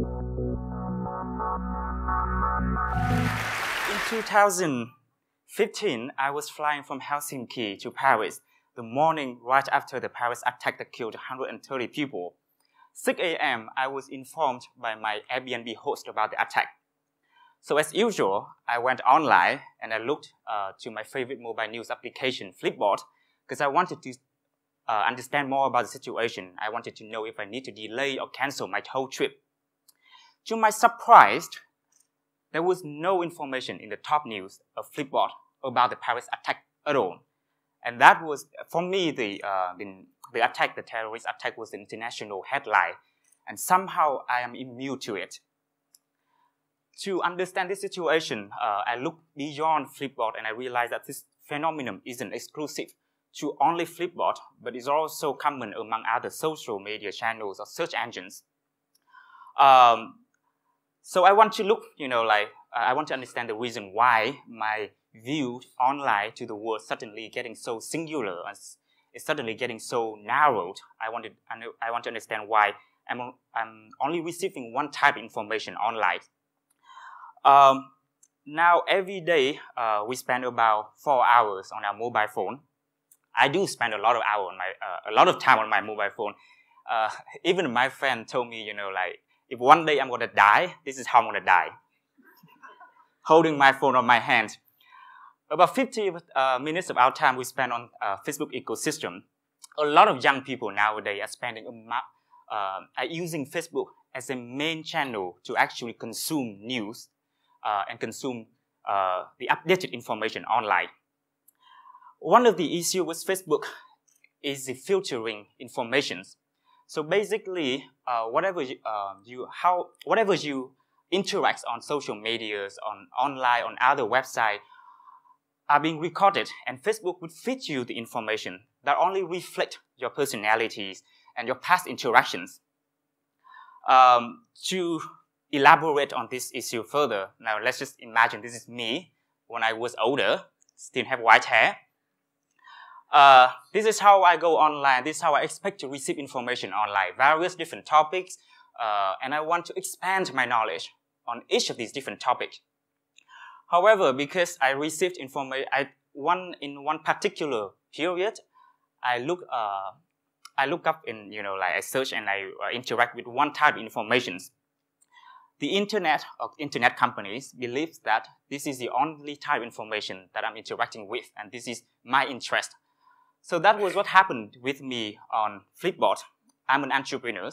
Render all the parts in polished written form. In 2015, I was flying from Helsinki to Paris the morning right after the Paris attack that killed 130 people. 6 a.m., I was informed by my Airbnb host about the attack. So as usual, I went online and I looked to my favorite mobile news application, Flipboard, because I wanted to understand more about the situation. I wanted to know if I need to delay or cancel my whole trip. To my surprise, there was no information in the top news of Flipboard about the Paris attack at all. And that was, for me, the attack, the terrorist attack was the international headline. And somehow I am immune to it. To understand this situation, I looked beyond Flipboard and I realized that this phenomenon isn't exclusive to only Flipboard, but is also common among other social media channels or search engines. So I want to look, I want to understand the reason why my view online to the world suddenly getting so singular and is suddenly getting so narrowed. I want to understand why I'm only receiving one type of information online. Now every day we spend about 4 hours on our mobile phone. I do spend a lot of time on my mobile phone. Even my friend told me, if one day I'm gonna die, this is how I'm gonna die. Holding my phone on my hand. About 50 minutes of our time we spend on Facebook ecosystem. A lot of young people nowadays are using Facebook as a main channel to actually consume news and consume the updated information online. One of the issues with Facebook is the filtering information. So basically, whatever you interact on social medias, on online, on other websites, are being recorded, and Facebook would feed you the information that only reflect your personalities and your past interactions. To elaborate on this issue further, now let's just imagine this is me when I was older, still have white hair. This is how I go online, this is how I expect to receive information online, various different topics, and I want to expand my knowledge on each of these different topics. However, because I received information, in one particular period, I look up and, I search and I interact with one type of information. The internet or internet companies believes that this is the only type of information that I'm interacting with and this is my interest. So that was what happened with me on Flipboard. I'm an entrepreneur,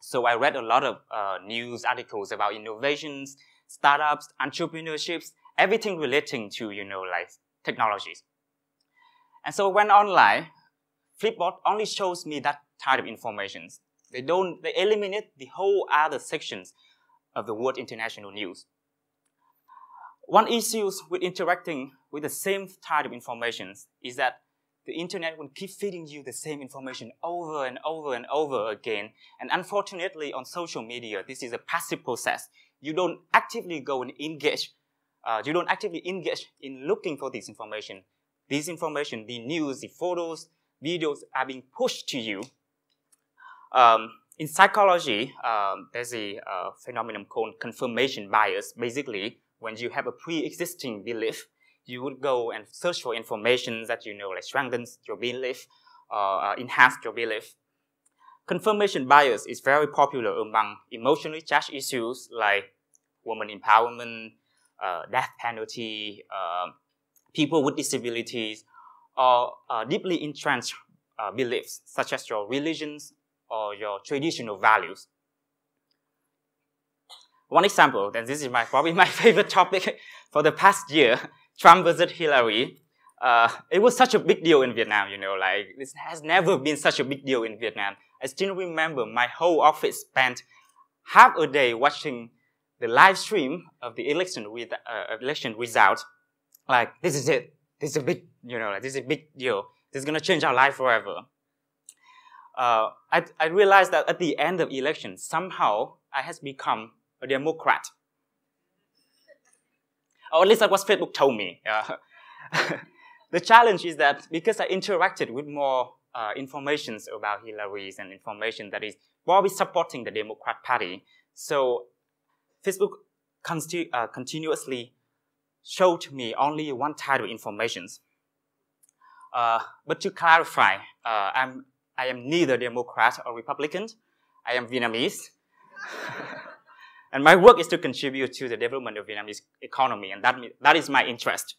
so I read a lot of news articles about innovations, startups, entrepreneurships, everything relating to, technologies. And so when online, Flipboard only shows me that type of information. They eliminate the whole other sections of the world international news. One issue with interacting with the same type of information is that the internet will keep feeding you the same information over and over and over again. And unfortunately, on social media, this is a passive process. You don't actively go and engage. You don't actively engage in looking for this information. This information, the news, the photos, videos are being pushed to you. In psychology, there's a phenomenon called confirmation bias. Basically, when you have a pre-existing belief, you would go and search for information that strengthens your belief, enhance your belief. Confirmation bias is very popular among emotionally charged issues like women empowerment, death penalty, people with disabilities, or deeply entrenched beliefs such as your religions or your traditional values. One example, and this is probably my favorite topic for the past year, Trump versus Hillary. It was such a big deal in Vietnam, this has never been such a big deal in Vietnam. I still remember my whole office spent half a day watching the live stream of the election result. Like, this is it. This is a big, this is a big deal. This is gonna change our life forever. I realized that at the end of election, somehow I has become a Democrat. Or at least that's what Facebook told me. The challenge is that because I interacted with more information about Hillary's and information that is probably supporting the Democrat Party, So Facebook continuously showed me only one type of information. But to clarify, I am neither Democrat or Republican. I am Vietnamese. And my work is to contribute to the development of Vietnamese economy, and that is my interest.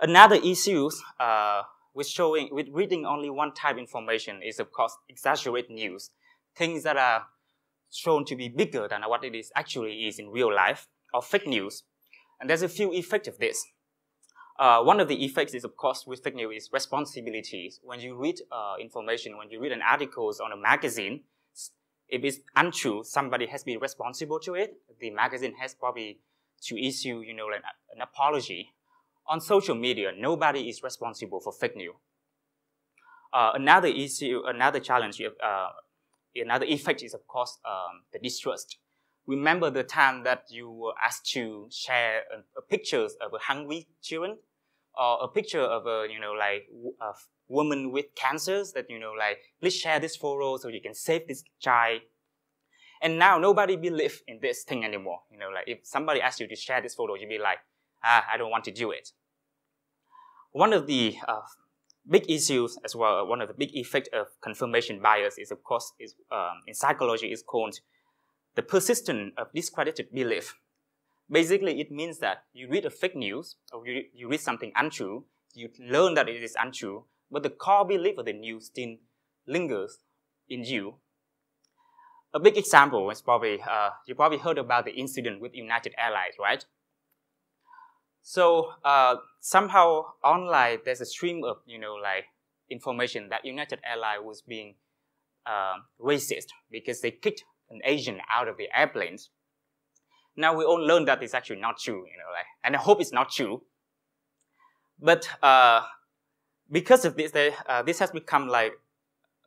Another issue with reading only one type of information is, of course, exaggerated news. Things that are shown to be bigger than what it is actually is in real life, or fake news. And there's a few effects of this. One of the effects is, of course, with fake news is responsibilities. When you read information, when you read an article on a magazine, if it's untrue, somebody has been responsible to it. The magazine has probably to issue, you know, like an apology. On social media, nobody is responsible for fake news. Another issue, another challenge, another effect is, of course, the distrust. Remember the time that you were asked to share pictures of hungry children, or a picture of a, you know, like a woman with cancers, that, you know, like, please share this photo so you can save this child. And now nobody believes in this thing anymore. You know, like, if somebody asks you to share this photo, you'd be like, ah, I don't want to do it. One of the big issues as well, one of the big effects of confirmation bias is, of course, is, in psychology is called the persistence of discredited belief. Basically, it means that you read a fake news, or you read something untrue, you learn that it is untrue, but the core belief of the news still lingers in you. A big example is probably, you probably heard about the incident with United Airlines, right? So somehow online, there's a stream of, you know, like, information that United Airlines was being racist because they kicked an Asian out of the airplanes. Now we all learned that it's actually not true, you know, like, and I hope it's not true. But because of this, this has become like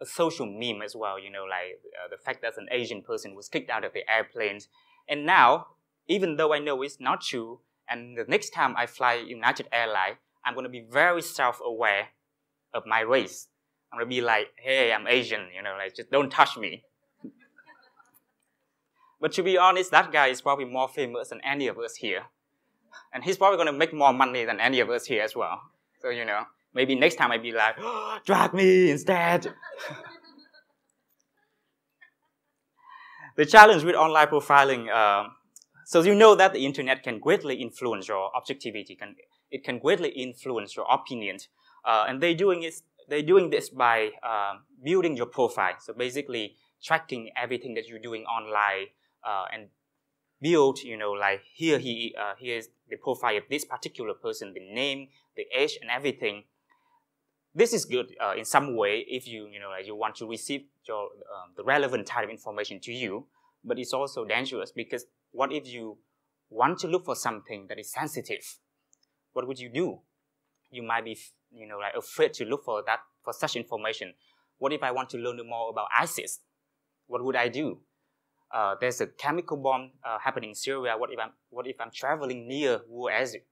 a social meme as well, you know, like the fact that an Asian person was kicked out of the airplanes. And now, even though I know it's not true, and the next time I fly United Airlines, I'm going to be very self-aware of my race. I'm going to be like, hey, I'm Asian, you know, like, just don't touch me. But to be honest, that guy is probably more famous than any of us here. And he's probably going to make more money than any of us here as well. So, you know, maybe next time I'd be like, oh, drag me instead. The challenge with online profiling, so you know that the internet can greatly influence your objectivity. It can greatly influence your opinion. And they're doing this by building your profile. So basically tracking everything that you're doing online and build, you know, like here's the profile of this particular person, the name, the age, and everything. This is good in some way if you want to receive your, the relevant type of information to you. But it's also dangerous because what if you want to look for something that is sensitive? What would you do? You might be, you know, like afraid to look for that, for such information. What if I want to learn more about ISIS? What would I do? There's a chemical bomb happening in Syria. What if I'm traveling near war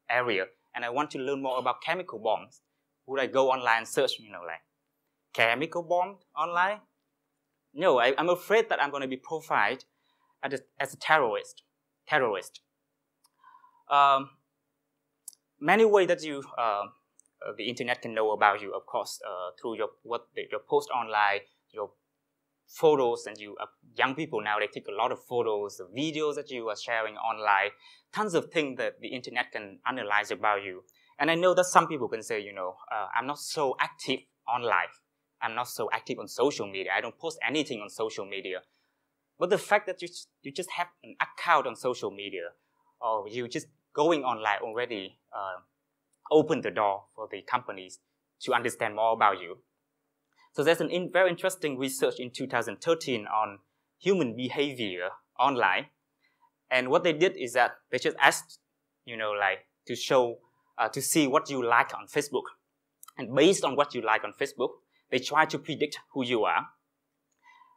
area and I want to learn more about chemical bombs? Would I go online and search, you know, like chemical bomb online? No, I'm afraid that I'm going to be profiled as a terrorist. Many ways that you, the internet can know about you, of course, through your post online, your photos, and you, young people now, they take a lot of photos, the videos that you are sharing online, tons of things that the internet can analyze about you. And I know that some people can say, you know, I'm not so active online. I'm not so active on social media. I don't post anything on social media. But the fact that you just have an account on social media, or you just going online already open the door for the companies to understand more about you. So there's a very interesting research in 2013 on human behavior online. And what they did is that they just asked, you know, like to see what you like on Facebook. And based on what you like on Facebook, they try to predict who you are.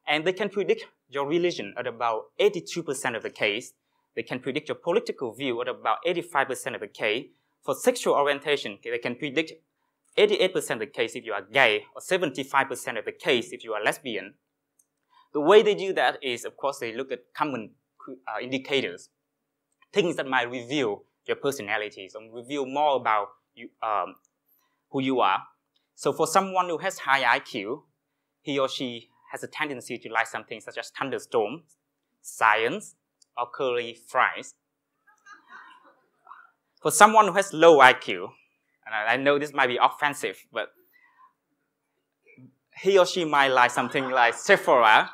And they can predict your religion at about 82% of the case. They can predict your political view at about 85% of the case. For sexual orientation, they can predict 88% of the case if you are gay, or 75% of the case if you are lesbian. The way they do that is, of course, they look at common indicators, things that might reveal your personalities and reveal more about you, who you are. So for someone who has high IQ, he or she has a tendency to like something such as thunderstorms, science, or curly fries. For someone who has low IQ, and I know this might be offensive, but he or she might like something like Sephora.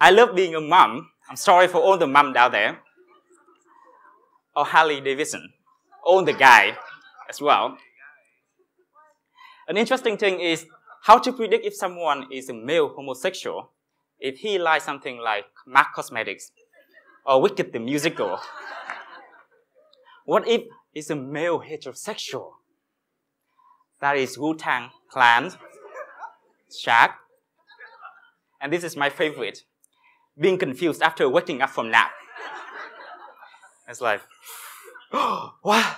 I love being a mom. I'm sorry for all the moms out there. Or Harley Davidson, all the guy as well. An interesting thing is how to predict if someone is a male homosexual, if he likes something like MAC Cosmetics or Wicked the Musical. What if it's a male heterosexual? That is Wu-Tang Clan, Shaq. And this is my favorite, being confused after waking up from nap. It's like, oh, what?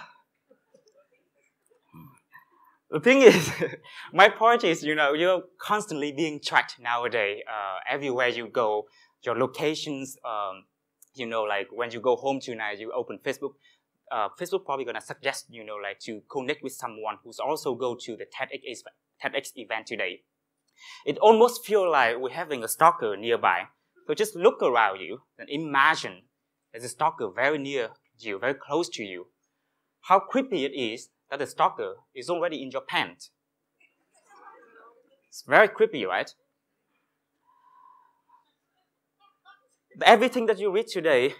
The thing is, my point is, you know, you're constantly being tracked nowadays. Everywhere you go, your locations, you know, like when you go home tonight, you open Facebook. Facebook probably gonna suggest, you know, like to connect with someone who's also go to the TEDx event today. It almost feels like we're having a stalker nearby. So just look around you and imagine there's a stalker very near you, very close to you. How creepy it is that the stalker is already in your pants. It's very creepy, right? Everything that you read today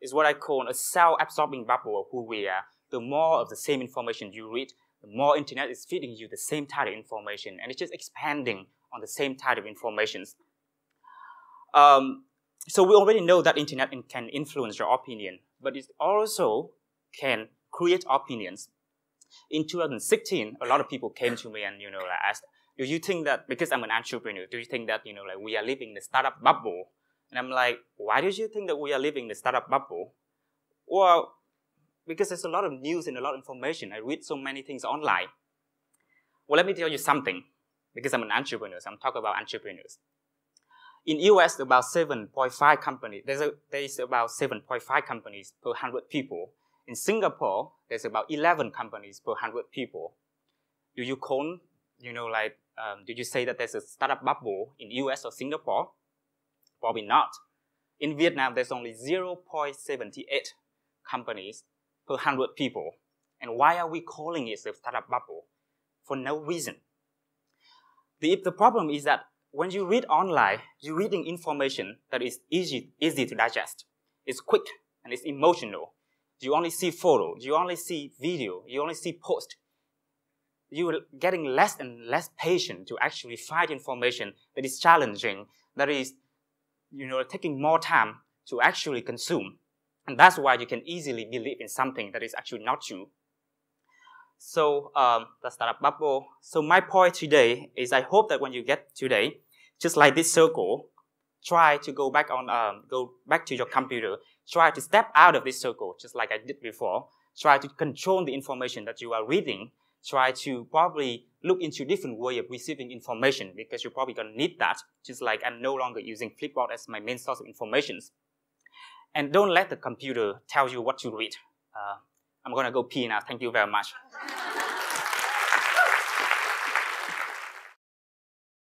is what I call a self-absorbing bubble of who we are. The more of the same information you read, the more internet is feeding you the same type of information, and it's just expanding on the same type of information. So we already know that internet can influence your opinion, but it also can create opinions. In 2016, a lot of people came to me and, you know, like, asked, do you think that, because I'm an entrepreneur, do you think that, you know, like, we are living in the startup bubble? And I'm like, why do you think that we are living in the startup bubble? Well, because there's a lot of news and a lot of information. I read so many things online. Well, let me tell you something, because I'm an entrepreneur, so I'm talking about entrepreneurs. In US, about 7.5 companies, there's about 7.5 companies per 100 people. In Singapore, there's about 11 companies per 100 people. Do you call, you know, like, do you say that there's a startup bubble in US or Singapore? Probably not. In Vietnam, there's only 0.78 companies per 100 people. And why are we calling it a startup bubble? For no reason. The problem is that when you read online, you're reading information that is easy to digest. It's quick and it's emotional. You only see photo, you only see video, you only see post. You're getting less and less patient to actually find information that is challenging, that is, you know, taking more time to actually consume. And that's why you can easily believe in something that is actually not true. So the startup bubble. So my point today is I hope that when you get today, just like this circle, try to go back on, go back to your computer. Try to step out of this circle, just like I did before. Try to control the information that you are reading. Try to probably look into different way of receiving information, because you're probably gonna need that, just like I'm no longer using Flipboard as my main source of information. And don't let the computer tell you what to read. I'm gonna go pee now. Thank you very much.